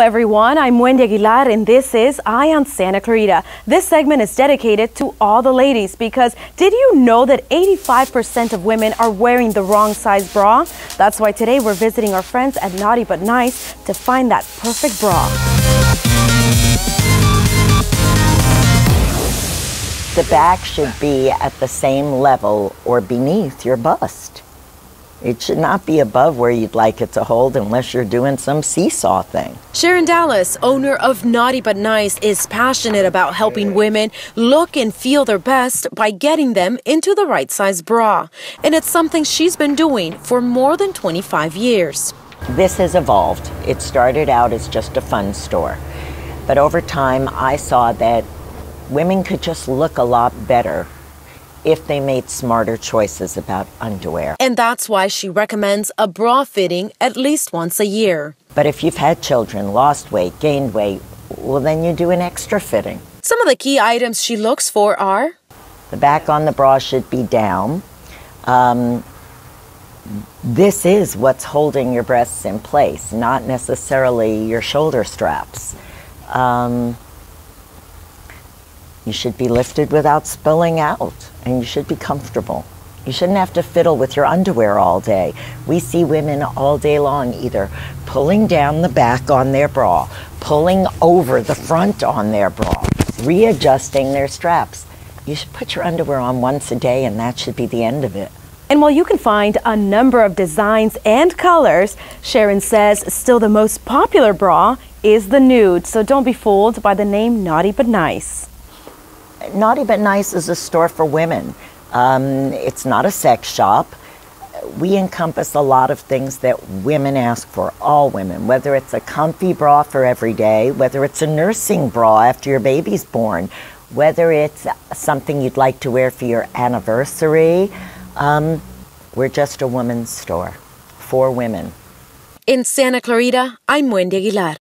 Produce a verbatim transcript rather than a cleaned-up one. Hello everyone, I'm Wendy Aguilar and this is Eye on Santa Clarita. This segment is dedicated to all the ladies because did you know that eighty-five percent of women are wearing the wrong size bra? That's why today we're visiting our friends at Naughty But Nice to find that perfect bra. The back should be at the same level or beneath your bust. It should not be above where you'd like it to hold unless you're doing some seesaw thing. Sharon Dallas, owner of Naughty But Nice, is passionate about helping women look and feel their best by getting them into the right size bra. And it's something she's been doing for more than twenty-five years. This has evolved. It started out as just a fun store. But over time, I saw that women could just look a lot better if they made smarter choices about underwear. And that's why she recommends a bra fitting at least once a year. But if you've had children, lost weight, gained weight, well, then you do an extra fitting. Some of the key items she looks for are? The back on the bra should be down. Um, this is what's holding your breasts in place, not necessarily your shoulder straps. Um, You should be lifted without spilling out, and you should be comfortable. You shouldn't have to fiddle with your underwear all day. We see women all day long either pulling down the back on their bra, pulling over the front on their bra, readjusting their straps. You should put your underwear on once a day, and that should be the end of it. And while you can find a number of designs and colors, Sharon says still the most popular bra is the nude, so don't be fooled by the name Naughty But Nice. Naughty But Nice is a store for women. Um, it's not a sex shop. We encompass a lot of things that women ask for, all women, whether it's a comfy bra for every day, whether it's a nursing bra after your baby's born, whether it's something you'd like to wear for your anniversary. Um, we're just a woman's store for women. In Santa Clarita, I'm Wendy Aguilar.